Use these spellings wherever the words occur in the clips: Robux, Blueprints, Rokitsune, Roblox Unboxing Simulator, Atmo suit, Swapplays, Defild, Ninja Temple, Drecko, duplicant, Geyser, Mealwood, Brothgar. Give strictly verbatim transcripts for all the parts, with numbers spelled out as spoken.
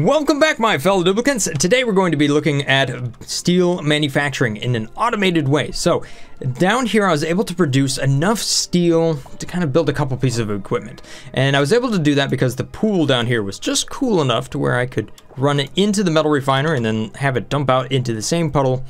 Welcome back, my fellow duplicants. Today we're going to be looking at steel manufacturing in an automated way. So down here I was able to produce enough steel to kind of build a couple pieces of equipment, and I was able to do that because the pool down here was just cool enough to where I could run it into the metal refiner and then have it dump out into the same puddle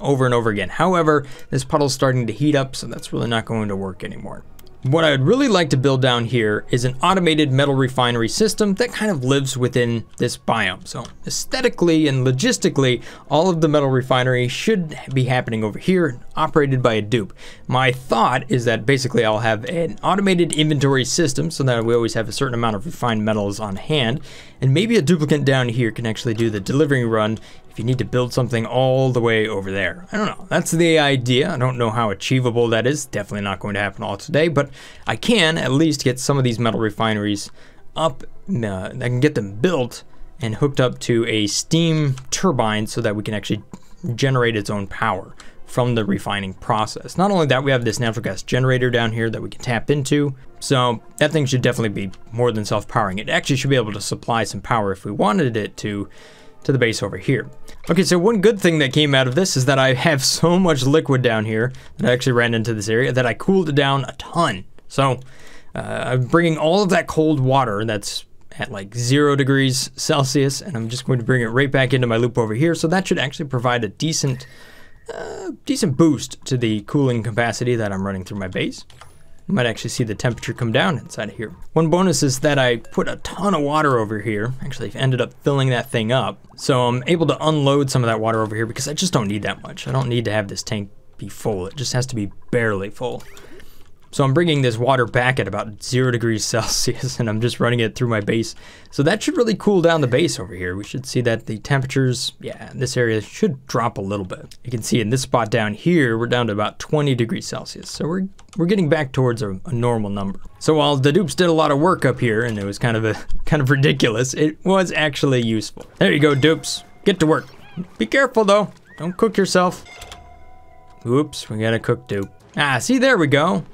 over and over again. However, this puddle's starting to heat up, so that's really not going to work anymore. What I would really like to build down here is an automated metal refinery system that kind of lives within this biome. So aesthetically and logistically, all of the metal refinery should be happening over here, operated by a dupe. My thought is that basically I'll have an automated inventory system so that we always have a certain amount of refined metals on hand, and maybe a duplicant down here can actually do the delivery run if you need to build something all the way over there. I don't know, that's the idea. I don't know how achievable that is. Definitely not going to happen all today, but I can at least get some of these metal refineries up. Uh, I can get them built and hooked up to a steam turbine so that we can actually generate its own power from the refining process. Not only that, we have this natural gas generator down here that we can tap into. So that thing should definitely be more than self-powering. It actually should be able to supply some power if we wanted it to, to the base over here. Okay, so one good thing that came out of this is that I have so much liquid down here that I actually ran into this area that I cooled it down a ton. So uh, I'm bringing all of that cold water that's at like zero degrees Celsius, and I'm just going to bring it right back into my loop over here. So that should actually provide a decent, uh, decent boost to the cooling capacity that I'm running through my base. You might actually see the temperature come down inside of here. One bonus is that I put a ton of water over here. Actually, I ended up filling that thing up. So I'm able to unload some of that water over here because I just don't need that much. I don't need to have this tank be full. It just has to be barely full. So I'm bringing this water back at about zero degrees Celsius, and I'm just running it through my base. So that should really cool down the base over here. We should see that the temperatures, yeah, this area should drop a little bit. You can see in this spot down here, we're down to about twenty degrees Celsius. So we're we're getting back towards a, a normal number. So while the dupes did a lot of work up here, and it was kind of a kind of ridiculous, it was actually useful. There you go, dupes. Get to work. Be careful though. Don't cook yourself. Oops, we got a cook dupe. Ah, see, there we go.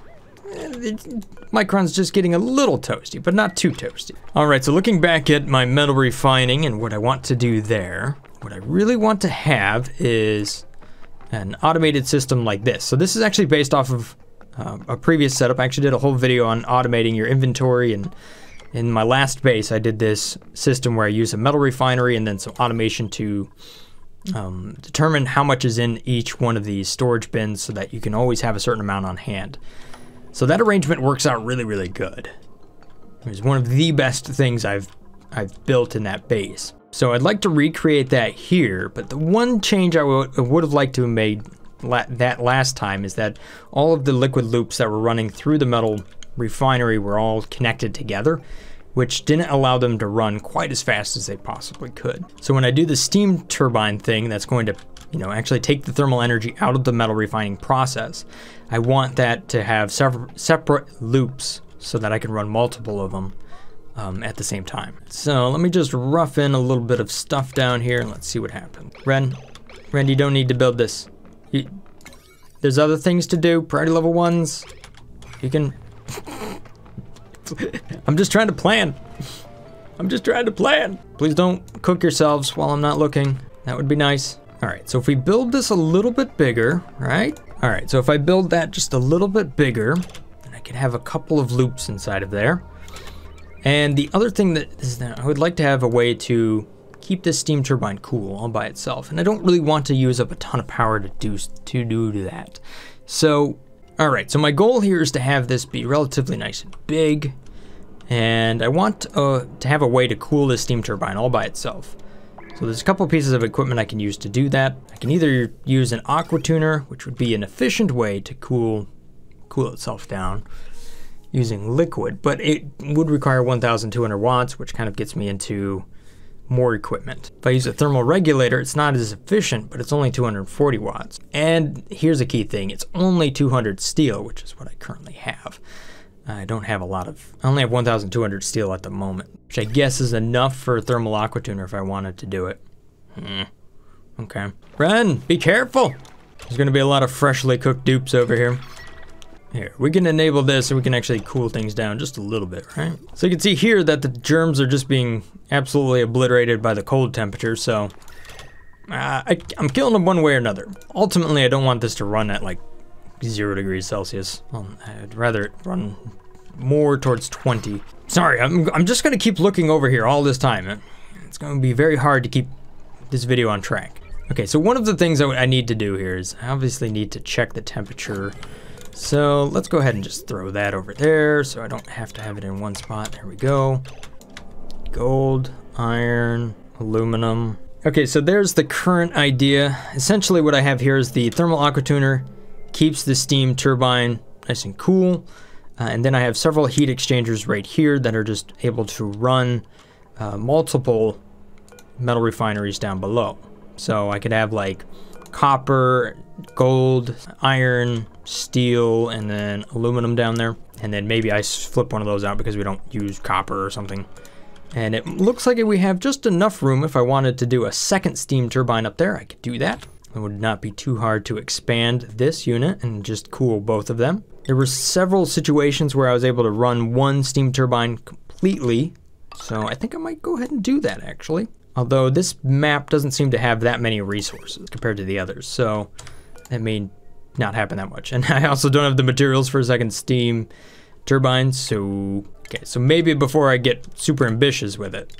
Micron's just getting a little toasty, but not too toasty. All right, so looking back at my metal refining and what I want to do there, what I really want to have is an automated system like this. So this is actually based off of uh, a previous setup. I actually did a whole video on automating your inventory, and in my last base, I did this system where I use a metal refinery and then some automation to um, determine how much is in each one of these storage bins so that you can always have a certain amount on hand. So that arrangement works out really, really good. It was one of the best things I've I've built in that base. So I'd like to recreate that here, but the one change I would have liked to have made la that last time is that all of the liquid loops that were running through the metal refinery were all connected together, which didn't allow them to run quite as fast as they possibly could. So when I do the steam turbine thing, that's going to, you know, actually take the thermal energy out of the metal refining process. I want that to have separate, separate loops so that I can run multiple of them um, at the same time. So let me just rough in a little bit of stuff down here and let's see what happens. Ren, Ren, you don't need to build this. You, there's other things to do, priority level ones. You can, I'm just trying to plan. I'm just trying to plan. Please don't cook yourselves while I'm not looking. That would be nice. All right, so if we build this a little bit bigger, right? All right, so if I build that just a little bit bigger, then I could have a couple of loops inside of there. And the other thing that is that I would like to have a way to keep this steam turbine cool all by itself. And I don't really want to use up a ton of power to do to do that. So, all right, so my goal here is to have this be relatively nice and big. And I want uh, to have a way to cool this steam turbine all by itself. So there's a couple pieces of equipment I can use to do that. I can either use an aqua tuner, which would be an efficient way to cool cool itself down using liquid, but it would require one thousand two hundred watts, which kind of gets me into more equipment. If I use a thermal regulator, it's not as efficient, but it's only two hundred forty watts. And here's a key thing, it's only two hundred steel, which is what I currently have. I don't have a lot of, I only have one thousand two hundred steel at the moment, which I guess is enough for a thermal aqua tuner if I wanted to do it. Hmm. Okay. Ren, be careful. There's gonna be a lot of freshly cooked dupes over here. Here, we can enable this so we can actually cool things down just a little bit, right? So you can see here that the germs are just being absolutely obliterated by the cold temperature, so uh, I, I'm killing them one way or another. Ultimately, I don't want this to run at like zero degrees Celsius. Um, I'd rather it run more towards twenty. Sorry, I'm, I'm just gonna keep looking over here all this time. It's gonna be very hard to keep this video on track. Okay, so one of the things I, I need to do here is I obviously need to check the temperature. So let's go ahead and just throw that over there so I don't have to have it in one spot. There we go. Gold, iron, aluminum. Okay, so there's the current idea. Essentially what I have here is the thermal aqua tuner keeps the steam turbine nice and cool. Uh, and then I have several heat exchangers right here that are just able to run uh, multiple metal refineries down below. So I could have like copper, gold, iron, steel, and then aluminum down there, and then maybe I flip one of those out because we don't use copper or something. And it looks like we have just enough room. If I wanted to do a second steam turbine up there, I could do that. It would not be too hard to expand this unit and just cool both of them. There were several situations where I was able to run one steam turbine completely, so I think I might go ahead and do that actually. Although this map doesn't seem to have that many resources compared to the others, so that may not happen that much. And I also don't have the materials for a second steam turbine, so... Okay, so maybe before I get super ambitious with it,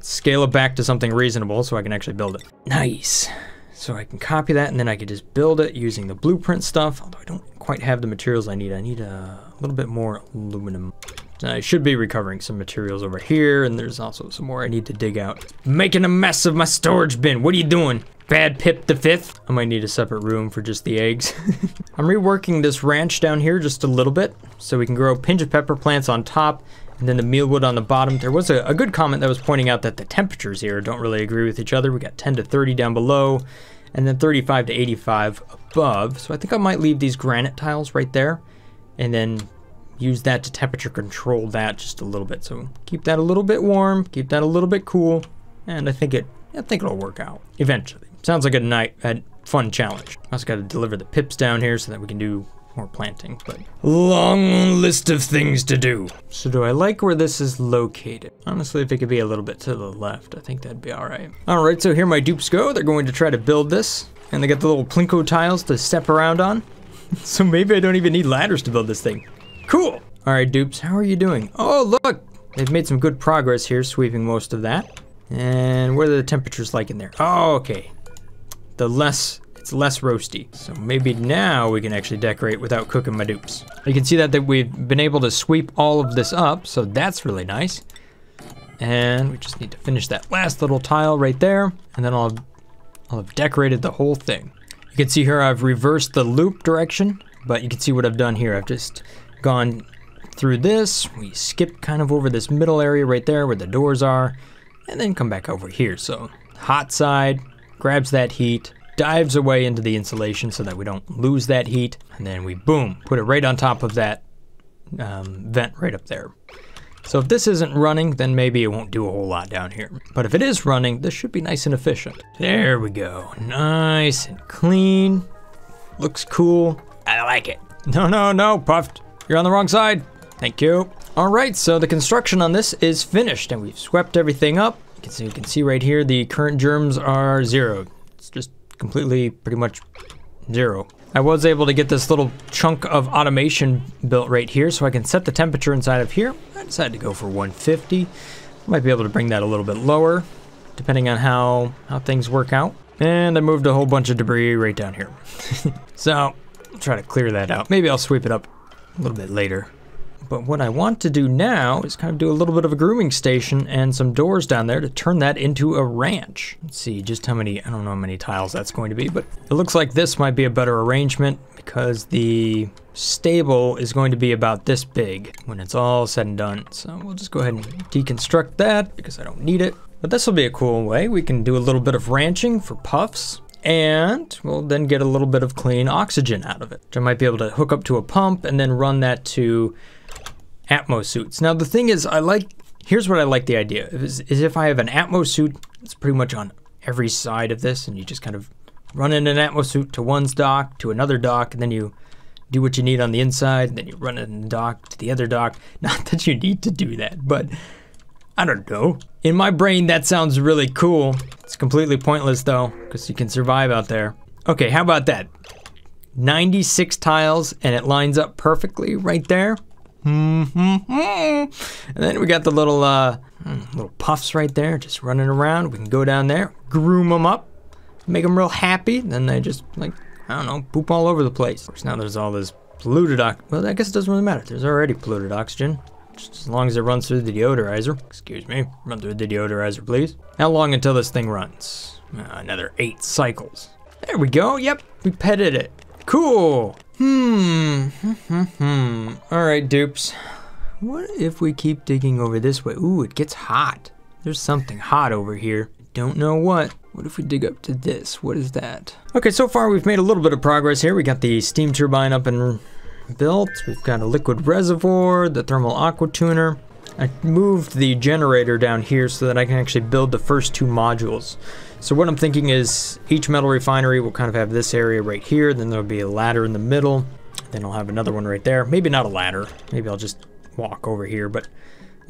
scale it back to something reasonable so I can actually build it. Nice! So I can copy that, and then I can just build it using the blueprint stuff, although I don't quite have the materials I need. I need a little bit more aluminum. I should be recovering some materials over here, and there's also some more I need to dig out. Making a mess of my storage bin. What are you doing? Bad Pip the Fifth? I might need a separate room for just the eggs. I'm reworking this ranch down here just a little bit, so we can grow pinch of pepper plants on top, and then the mealwood on the bottom. There was a, a good comment that was pointing out that the temperatures here don't really agree with each other. We got ten to thirty down below, and then thirty-five to eighty-five above. So I think I might leave these granite tiles right there, and then use that to temperature control that just a little bit. So keep that a little bit warm, keep that a little bit cool, and I think it, I think it'll work out eventually. Sounds like a night, a fun challenge. I also got to deliver the pips down here so that we can do more planting. But long list of things to do. So do I like where this is located? Honestly, if it could be a little bit to the left, I think that'd be all right. All right, so here my dupes go. They're going to try to build this, and they got the little plinko tiles to step around on. So maybe I don't even need ladders to build this thing. Cool. All right, dupes, how are you doing? Oh, look, they've made some good progress here, sweeping most of that. And what are the temperatures like in there? Oh, okay. The less, it's less roasty. So maybe now we can actually decorate without cooking my dupes. You can see that, that we've been able to sweep all of this up, so that's really nice. And we just need to finish that last little tile right there, and then I'll, I'll have decorated the whole thing. You can see here I've reversed the loop direction, but you can see what I've done here. I've just gone through this, we skip kind of over this middle area right there where the doors are, and then come back over here. So hot side grabs that heat, dives away into the insulation so that we don't lose that heat, and then we boom, put it right on top of that um, vent right up there. So if this isn't running, then maybe it won't do a whole lot down here. But if it is running, this should be nice and efficient. There we go, nice and clean, looks cool, I like it. No, no, no, Puffed. You're on the wrong side. Thank you. All right, so the construction on this is finished and we've swept everything up. You can see, you can see right here, the current germs are zero. It's just completely pretty much zero. I was able to get this little chunk of automation built right here so I can set the temperature inside of here. I decided to go for one fifty. Might be able to bring that a little bit lower depending on how, how things work out. And I moved a whole bunch of debris right down here. So I'll try to clear that out. Maybe I'll sweep it up a little bit later. But what I want to do now is kind of do a little bit of a grooming station and some doors down there to turn that into a ranch. Let's see just how many, I don't know how many tiles that's going to be, but it looks like this might be a better arrangement because the stable is going to be about this big when it's all said and done. So we'll just go ahead and deconstruct that because I don't need it. But this will be a cool way. We can do a little bit of ranching for puffs. And we'll then get a little bit of clean oxygen out of it. I might be able to hook up to a pump and then run that to Atmo suits. Now the thing is, I like, here's what I like the idea, is, is if I have an Atmo suit, it's pretty much on every side of this, and you just kind of run in an Atmo suit to one's dock, to another dock, and then you do what you need on the inside, and then you run it in the dock to the other dock. Not that you need to do that, but I don't know. In my brain, that sounds really cool. It's completely pointless though, because you can survive out there. Okay, how about that? ninety-six tiles, and it lines up perfectly right there. Mm-hmm. And then we got the little, uh, little puffs right there, just running around. We can go down there, groom them up, make them real happy. Then they just, like, I don't know, poop all over the place. Of course, now there's all this polluted oxygen. Well, I guess it doesn't really matter. There's already polluted oxygen. Just as long as it runs through the deodorizer. Excuse me, run through the deodorizer, please. How long until this thing runs? Uh, another eight cycles. There we go, yep, we petted it. Cool. Hmm, hmm, hmm. All right, dupes. What if we keep digging over this way? Ooh, it gets hot. There's something hot over here. Don't know what. What if we dig up to this? What is that? Okay, so far we've made a little bit of progress here. We got the steam turbine up and built. We've got a liquid reservoir, the thermal aqua tuner. I moved the generator down here so that I can actually build the first two modules. So what I'm thinking is each metal refinery will kind of have this area right here, then there'll be a ladder in the middle, then I'll have another one right there. Maybe not a ladder, maybe I'll just walk over here, but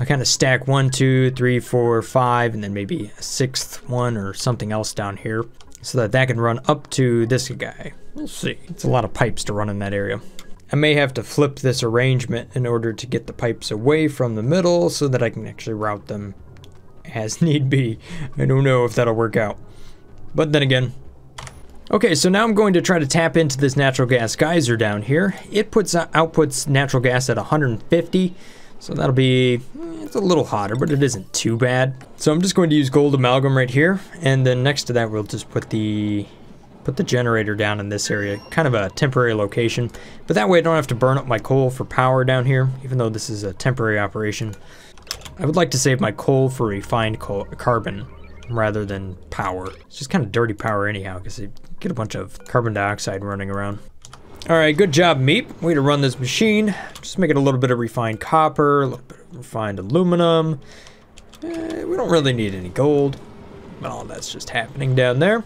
I kind of stack one, two, three, four, five, and then maybe a sixth one or something else down here so that that can run up to this guy. We'll see. It's a lot of pipes to run in that area. I may have to flip this arrangement in order to get the pipes away from the middle so that I can actually route them as need be. I don't know if that'll work out, but then again. Okay, so now I'm going to try to tap into this natural gas geyser down here. It puts out, outputs natural gas at one hundred fifty, so that'll be, it's a little hotter, but it isn't too bad. So I'm just going to use gold amalgam right here, and then next to that we'll just put the Put the generator down in this area, kind of a temporary location, but that way I don't have to burn up my coal for power down here, even though this is a temporary operation. I would like to save my coal for refined coal, carbon rather than power. It's just kind of dirty power anyhow, because you get a bunch of carbon dioxide running around. All right, good job, Meep. Way to run this machine. Just make it a little bit of refined copper, a little bit of refined aluminum. Eh, we don't really need any gold, but all that's just happening down there.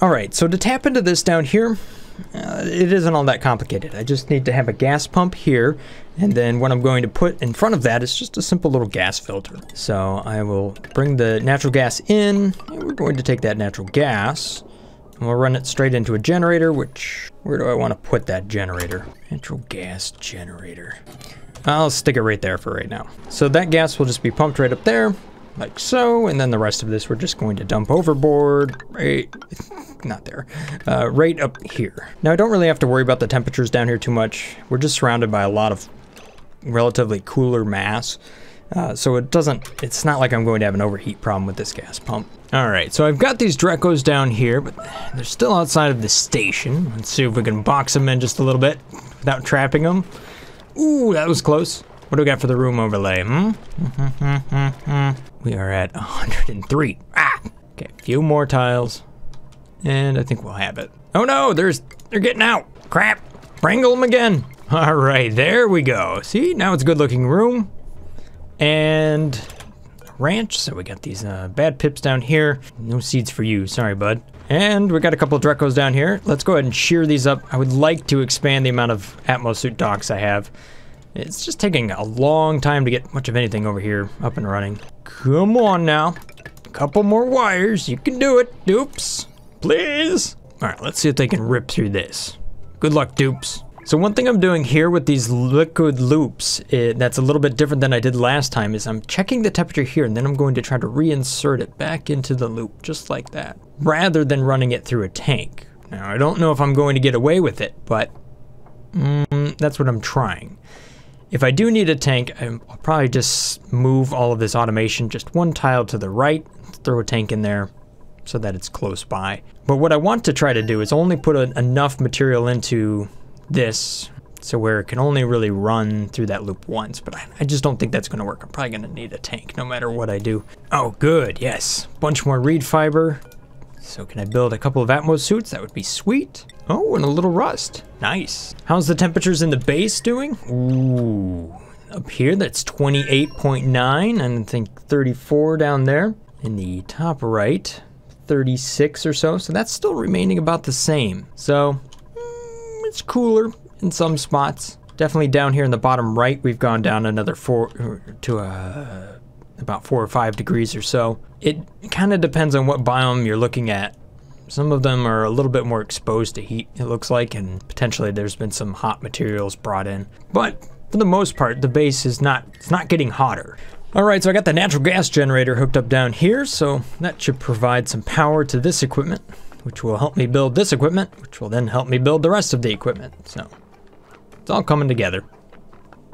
All right, so to tap into this down here, uh, it isn't all that complicated. I just need to have a gas pump here, and then what I'm going to put in front of that is just a simple little gas filter. So I will bring the natural gas in, and we're going to take that natural gas, and we'll run it straight into a generator, which, where do I want to put that generator? Natural gas generator. I'll stick it right there for right now. So that gas will just be pumped right up there, like so, and then the rest of this we're just going to dump overboard, right, not there, uh, right up here. Now I don't really have to worry about the temperatures down here too much. We're just surrounded by a lot of relatively cooler mass, uh, so it doesn't, it's not like I'm going to have an overheat problem with this gas pump. All right, so I've got these Drekos down here, but they're still outside of the station. Let's see if we can box them in just a little bit without trapping them. Ooh, that was close. What do we got for the room overlay, hmm? We are at one hundred three. Ah! Okay, a few more tiles, and I think we'll have it. Oh no, there's, they're getting out. Crap, wrangle them again. All right, there we go. See, now it's a good looking room. And a ranch, so we got these uh, bad pips down here. No seeds for you, sorry bud. And we got a couple of Drekos down here. Let's go ahead and shear these up. I would like to expand the amount of Atmosuit docks I have. It's just taking a long time to get much of anything over here up and running. Come on now. A couple more wires. You can do it, dupes. Please. All right, let's see if they can rip through this. Good luck, dupes. So one thing I'm doing here with these liquid loops it, that's a little bit different than I did last time is I'm checking the temperature here, and then I'm going to try to reinsert it back into the loop just like that, rather than running it through a tank. Now, I don't know if I'm going to get away with it, but mm, that's what I'm trying. If I do need a tank, I'll probably just move all of this automation just one tile to the right, throw a tank in there so that it's close by. But what I want to try to do is only put a, enough material into this so where it can only really run through that loop once, but I, I just don't think that's gonna work. I'm probably gonna need a tank no matter what I do. Oh, good, yes. Bunch more reed fiber. So can I build a couple of Atmosuits? That would be sweet. Oh, and a little rust. Nice. How's the temperatures in the base doing? Ooh, up here that's twenty-eight point nine, and I think thirty-four down there. In the top right, thirty-six or so. So that's still remaining about the same. So mm, it's cooler. in some spots. Definitely down here in the bottom right, we've gone down another four to uh, about four or five degrees or so. It kind of depends on what biome you're looking at. Some of them are a little bit more exposed to heat, it looks like, and potentially there's been some hot materials brought in. But for the most part, the base is not, it's not getting hotter. All right, so I got the natural gas generator hooked up down here, so that should provide some power to this equipment, which will help me build this equipment, which will then help me build the rest of the equipment. So it's all coming together,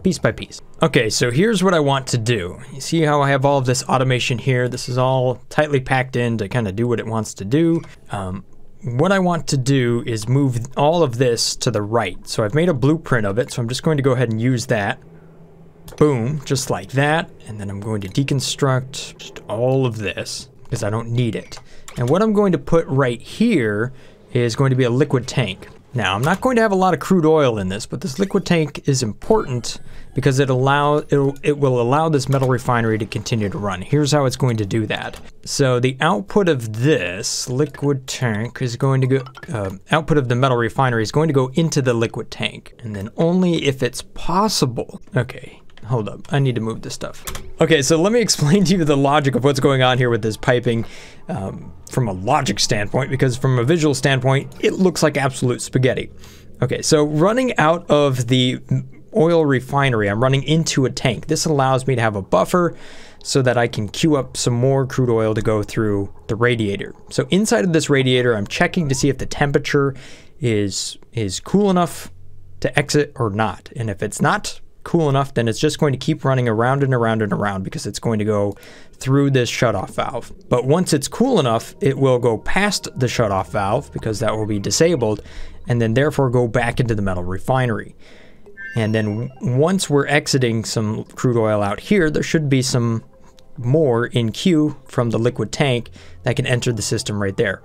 piece by piece. Okay, so here's what I want to do. You see how I have all of this automation here? This is all tightly packed in to kind of do what it wants to do. Um, what I want to do is move all of this to the right. So I've made a blueprint of it, so I'm just going to go ahead and use that. Boom, just like that. And then I'm going to deconstruct just all of this because I don't need it. And what I'm going to put right here is going to be a liquid tank. Now, I'm not going to have a lot of crude oil in this, but this liquid tank is important because it allow it'll, it will allow this metal refinery to continue to run. Here's how it's going to do that. So the output of this liquid tank is going to go, uh, output of the metal refinery is going to go into the liquid tank, and then only if it's possible. Okay, hold up, I need to move this stuff. Okay, so let me explain to you the logic of what's going on here with this piping um, from a logic standpoint, because from a visual standpoint, it looks like absolute spaghetti. Okay, so running out of the oil refinery, I'm running into a tank. This allows me to have a buffer so that I can queue up some more crude oil to go through the radiator. So inside of this radiator, I'm checking to see if the temperature is, is cool enough to exit or not. And if it's not cool enough, then it's just going to keep running around and around and around because it's going to go through this shutoff valve. But once it's cool enough, it will go past the shutoff valve because that will be disabled, and then therefore go back into the metal refinery. And then once we're exiting some crude oil out here, there should be some more in queue from the liquid tank that can enter the system right there.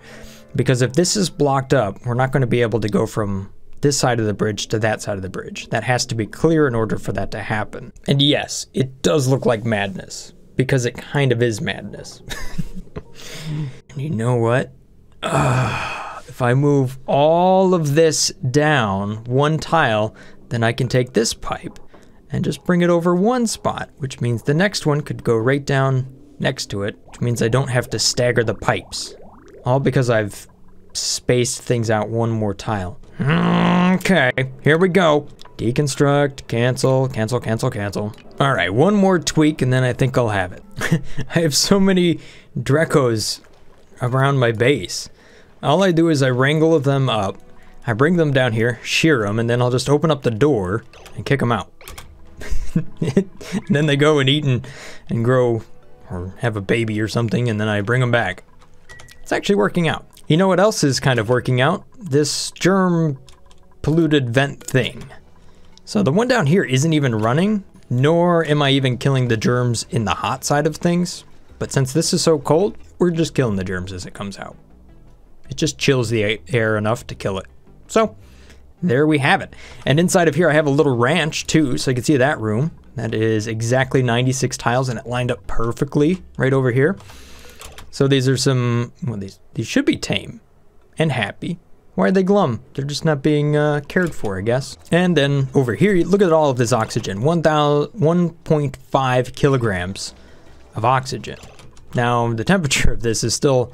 Because if this is blocked up, we're not going to be able to go from this side of the bridge to that side of the bridge. That has to be clear in order for that to happen. And yes, it does look like madness, because it kind of is madness. And you know what? Uh, if I move all of this down one tile, then I can take this pipe and just bring it over one spot, which means the next one could go right down next to it, which means I don't have to stagger the pipes. All because I've spaced things out one more tile. Okay, here we go. Deconstruct, cancel, cancel, cancel, cancel. All right, one more tweak and then I think I'll have it. I have so many Drecos around my base. All I do is I wrangle them up, I bring them down here, shear them, and then I'll just open up the door and kick them out. And then they go and eat and, and grow or have a baby or something, and then I bring them back. It's actually working out. You know what else is kind of working out? This germ polluted vent thing. So the one down here isn't even running, nor am I even killing the germs in the hot side of things. But since this is so cold, we're just killing the germs as it comes out. It just chills the air enough to kill it. So there we have it. And inside of here, I have a little ranch too, so you can see that room. That is exactly ninety-six tiles and it lined up perfectly right over here. So these are some, well, these, these should be tame and happy. Why are they glum? They're just not being uh, cared for, I guess. And then over here, look at all of this oxygen, one point five kilograms of oxygen. Now, the temperature of this is still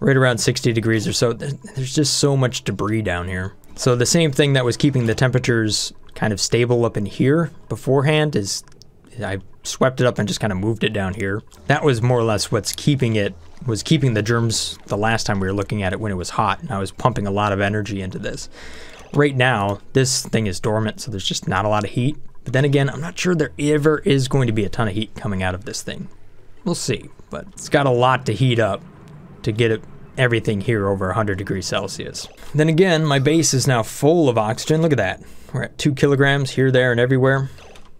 right around sixty degrees or so. There's just so much debris down here. So the same thing that was keeping the temperatures kind of stable up in here beforehand is I swept it up and just kind of moved it down here. That was more or less what's keeping it, was keeping the germs the last time we were looking at it when it was hot and I was pumping a lot of energy into this. Right now, this thing is dormant, so there's just not a lot of heat. But then again, I'm not sure there ever is going to be a ton of heat coming out of this thing. We'll see, but it's got a lot to heat up to get it, everything here over one hundred degrees Celsius. Then again, my base is now full of oxygen. Look at that. We're at two kilograms here, there, and everywhere.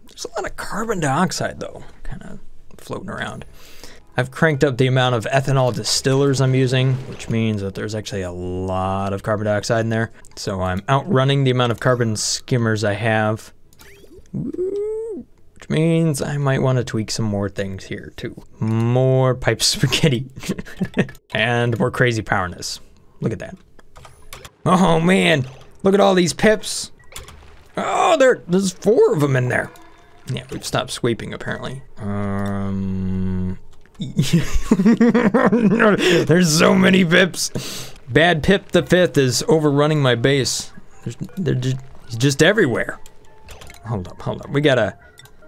There's a lot of carbon dioxide though, kind of floating around. I've cranked up the amount of ethanol distillers I'm using, which means that there's actually a lot of carbon dioxide in there. So I'm outrunning the amount of carbon skimmers I have, which means I might want to tweak some more things here too. More pipe spaghetti and more crazy powerness. Look at that. Oh man, look at all these pips. Oh, there, there's four of them in there. Yeah, we've stopped sweeping apparently. Um, there's so many pips. Bad Pip the Fifth is overrunning my base. There's, they're just, he's just everywhere. Hold up, hold up. We gotta,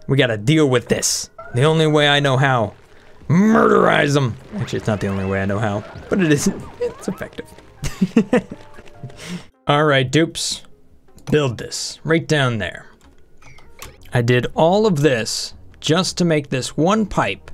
we gotta deal with this. The only way I know how. Murderize them. Actually, it's not the only way I know how, but it is. It's effective. All right, dupes. Build this right down there. I did all of this just to make this one pipe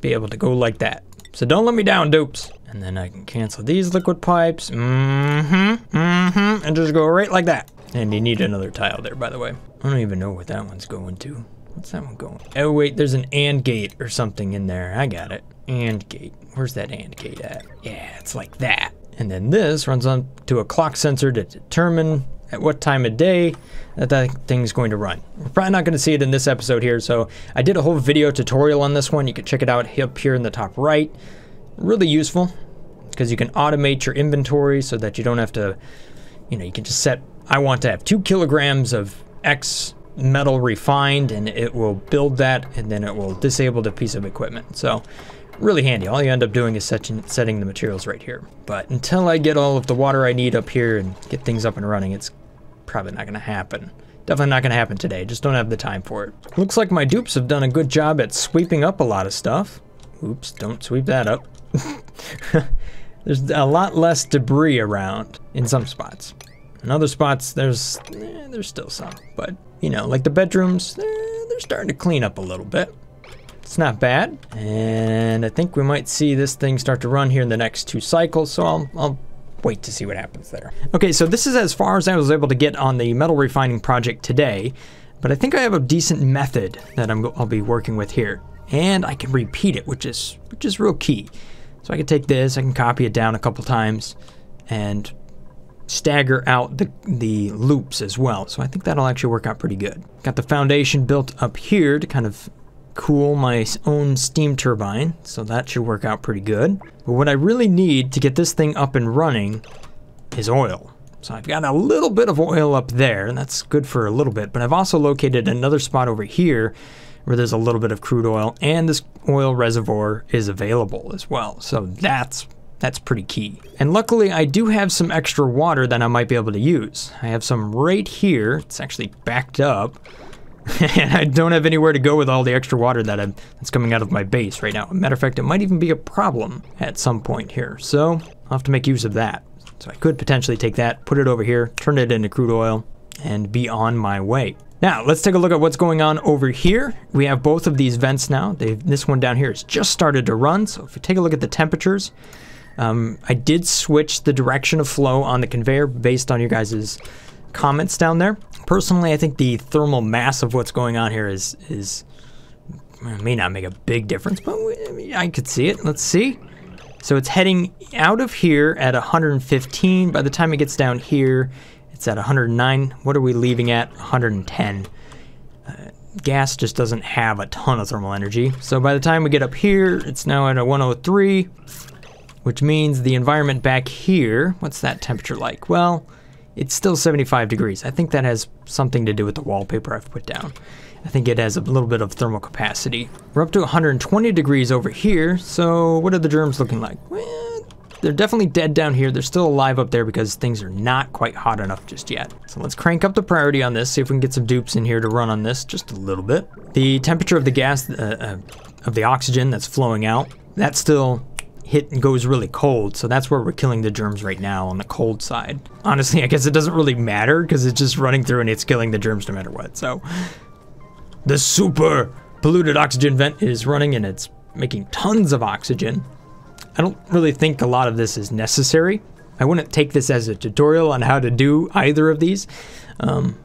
be able to go like that. So don't let me down, dupes. And then I can cancel these liquid pipes. Mm-hmm, mm-hmm, and just go right like that. And you need another tile there, by the way. I don't even know what that one's going to. What's that one going? Oh wait, there's an AND gate or something in there. I got it. AND gate. Where's that AND gate at? Yeah, it's like that. And then this runs on to a clock sensor to determine at what time of day that that thing's going to run. We're probably not going to see it in this episode here, so I did a whole video tutorial on this one. You can check it out up here in the top right. Really useful because you can automate your inventory so that you don't have to, you know, you can just set, I want to have two kilograms of X metal refined, and it will build that, and then it will disable the piece of equipment. So really handy. All you end up doing is setting the materials right here. But until I get all of the water I need up here and get things up and running, it's probably not going to happen. Definitely not going to happen today. Just don't have the time for it. Looks like my dupes have done a good job at sweeping up a lot of stuff. Oops, don't sweep that up. There's a lot less debris around in some spots. In other spots, there's eh, there's still some, but you know, like the bedrooms, eh, they're starting to clean up a little bit. It's not bad, and I think we might see this thing start to run here in the next two cycles, so I'll, I'll wait to see what happens there. Okay, so this is as far as I was able to get on the metal refining project today, but I think I have a decent method that I'm, I'll be working with here, and I can repeat it, which is, which is real key. So I can take this, I can copy it down a couple times, and stagger out the, the loops as well. So I think that'll actually work out pretty good. Got the foundation built up here to kind of cool my own steam turbine. So that should work out pretty good. But what I really need to get this thing up and running is oil. So I've got a little bit of oil up there, and that's good for a little bit. But I've also located another spot over here where there's a little bit of crude oil, and this oil reservoir is available as well. So that's That's pretty key. And luckily I do have some extra water that I might be able to use. I have some right here. It's actually backed up. And I don't have anywhere to go with all the extra water that I'm, that's coming out of my base right now. Matter of fact, it might even be a problem at some point here. So I'll have to make use of that. So I could potentially take that, put it over here, turn it into crude oil, and be on my way. Now, let's take a look at what's going on over here. We have both of these vents now. They've, this one down here has just started to run. So if we take a look at the temperatures, Um, I did switch the direction of flow on the conveyor based on your guys' comments down there. Personally, I think the thermal mass of what's going on here is, is may not make a big difference, but we, I could see it. Let's see. So it's heading out of here at one hundred fifteen. By the time it gets down here, it's at one hundred nine. What are we leaving at? one hundred ten. Uh, gas just doesn't have a ton of thermal energy. So by the time we get up here, it's now at a one oh three. Which means the environment back here, what's that temperature like? Well, it's still seventy-five degrees. I think that has something to do with the wallpaper I've put down. I think it has a little bit of thermal capacity. We're up to one hundred twenty degrees over here, so what are the germs looking like? Well, they're definitely dead down here. They're still alive up there because things are not quite hot enough just yet. So let's crank up the priority on this, see if we can get some dupes in here to run on this just a little bit. The temperature of the gas, uh, uh, of the oxygen that's flowing out, that's still hit and goes really cold, so that's where we're killing the germs right now, on the cold side. Honestly, I guess it doesn't really matter because it's just running through and it's killing the germs no matter what. So the super polluted oxygen vent is running and it's making tons of oxygen. I don't really think a lot of this is necessary. I wouldn't take this as a tutorial on how to do either of these. Um,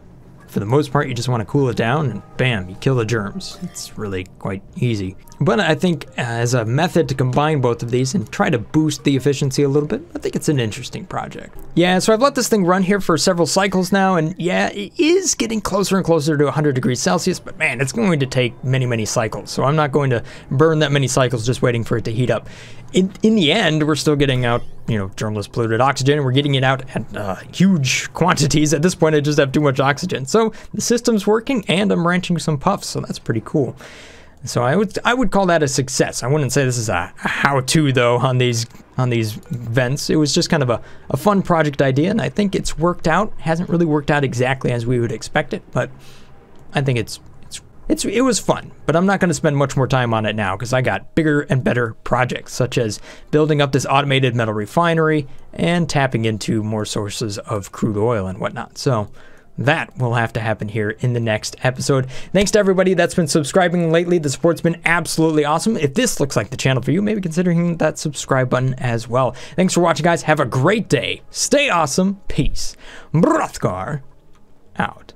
For the most part, you just want to cool it down and bam, you kill the germs. It's really quite easy. But I think as a method to combine both of these and try to boost the efficiency a little bit, I think it's an interesting project. Yeah, so I've let this thing run here for several cycles now, and yeah, it is getting closer and closer to one hundred degrees Celsius, but man, it's going to take many, many cycles. So I'm not going to burn that many cycles just waiting for it to heat up. in, in the end, we're still getting out, you know, journalist polluted oxygen, and we're getting it out at uh, huge quantities. At this point, I just have too much oxygen. So the system's working, and I'm ranching some puffs, so that's pretty cool. So I would I would call that a success. I wouldn't say this is a how-to though on these on these vents. It was just kind of a, a fun project idea, and I think it's worked out. Hasn't really worked out exactly as we would expect it, but I think it's it's, it's it was fun. But I'm not going to spend much more time on it now because I got bigger and better projects, such as building up this automated metal refinery and tapping into more sources of crude oil and whatnot. So that will have to happen here in the next episode. Thanks to everybody that's been subscribing lately. The support's been absolutely awesome. If this looks like the channel for you, maybe consider hitting that subscribe button as well. Thanks for watching, guys. Have a great day. Stay awesome. Peace. Brothgar out.